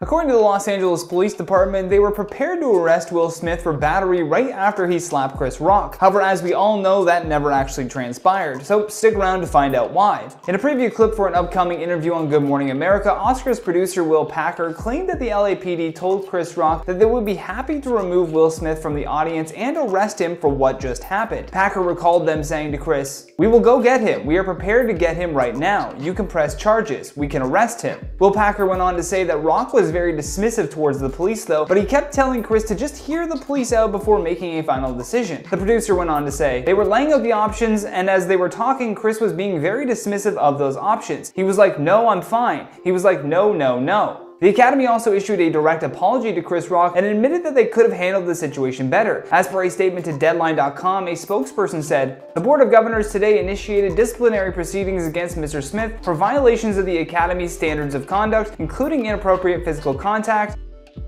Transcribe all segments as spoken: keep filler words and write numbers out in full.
According to the Los Angeles Police Department, they were prepared to arrest Will Smith for battery right after he slapped Chris Rock. However, as we all know, that never actually transpired, so stick around to find out why. In a preview clip for an upcoming interview on Good Morning America, Oscars producer Will Packer claimed that the L A P D told Chris Rock that they would be happy to remove Will Smith from the audience and arrest him for what just happened. Packer recalled them saying to Chris, "We will go get him. We are prepared to get him right now. You can press charges. We can arrest him." Will Packer went on to say that Rock was very dismissive towards the police though, but he kept telling Chris to just hear the police out before making a final decision. The producer went on to say, "They were laying out the options, and as they were talking, Chris was being very dismissive of those options. He was like, no, I'm fine. He was like, no, no, no." The Academy also issued a direct apology to Chris Rock and admitted that they could have handled the situation better. As per a statement to Deadline dot com, a spokesperson said, "The Board of Governors today initiated disciplinary proceedings against Mister Smith for violations of the Academy's standards of conduct, including inappropriate physical contact,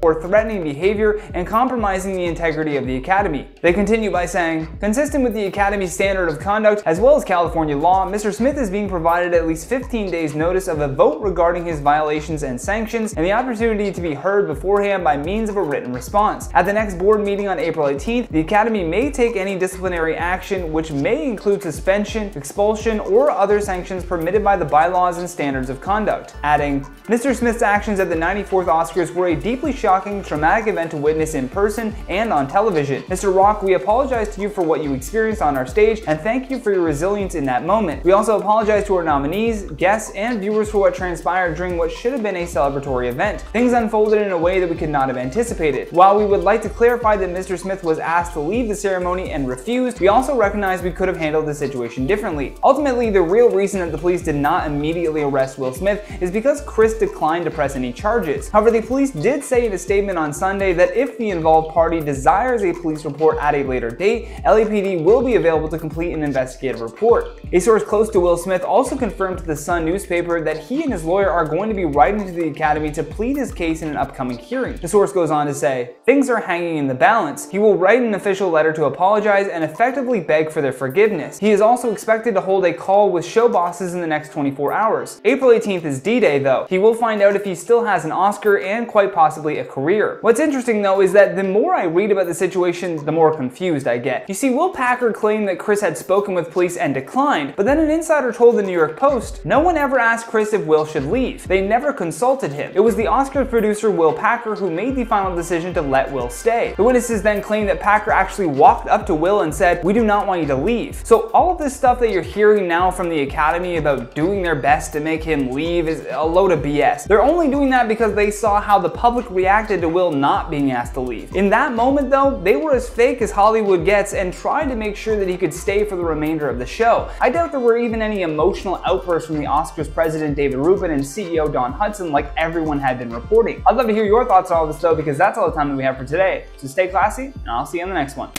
or threatening behavior and compromising the integrity of the Academy." They continue by saying, "Consistent with the Academy's standard of conduct as well as California law, Mister Smith is being provided at least fifteen days notice of a vote regarding his violations and sanctions and the opportunity to be heard beforehand by means of a written response. At the next board meeting on April eighteenth, the Academy may take any disciplinary action which may include suspension, expulsion, or other sanctions permitted by the bylaws and standards of conduct," adding, "Mister Smith's actions at the ninety-fourth Oscars were a deeply shocking, traumatic event to witness in person and on television. Mister Rock, we apologize to you for what you experienced on our stage and thank you for your resilience in that moment. We also apologize to our nominees, guests, and viewers for what transpired during what should have been a celebratory event. Things unfolded in a way that we could not have anticipated. While we would like to clarify that Mister Smith was asked to leave the ceremony and refused, we also recognize we could have handled the situation differently." Ultimately, the real reason that the police did not immediately arrest Will Smith is because Chris declined to press any charges. However, the police did say in a statement on Sunday that if the involved party desires a police report at a later date, L A P D will be available to complete an investigative report. A source close to Will Smith also confirmed to the Sun newspaper that he and his lawyer are going to be writing to the Academy to plead his case in an upcoming hearing. The source goes on to say, "Things are hanging in the balance. He will write an official letter to apologize and effectively beg for their forgiveness. He is also expected to hold a call with show bosses in the next twenty-four hours. April eighteenth is D-Day though. He will find out if he still has an Oscar and quite possibly a career." What's interesting though is that the more I read about the situation, the more confused I get. You see, Will Packer claimed that Chris had spoken with police and declined, but then an insider told the New York Post, "No one ever asked Chris if Will should leave. They never consulted him. It was the Oscars producer Will Packer who made the final decision to let Will stay." The witnesses then claimed that Packer actually walked up to Will and said, "We do not want you to leave." So all of this stuff that you're hearing now from the Academy about doing their best to make him leave is a load of B S. They're only doing that because they saw how the public reacted reacted to Will not being asked to leave. In that moment though, they were as fake as Hollywood gets and tried to make sure that he could stay for the remainder of the show. I doubt there were even any emotional outbursts from the Oscars president David Rubin and C E O Don Hudson like everyone had been reporting. I'd love to hear your thoughts on all this though, because that's all the time that we have for today. So stay classy, and I'll see you on the next one.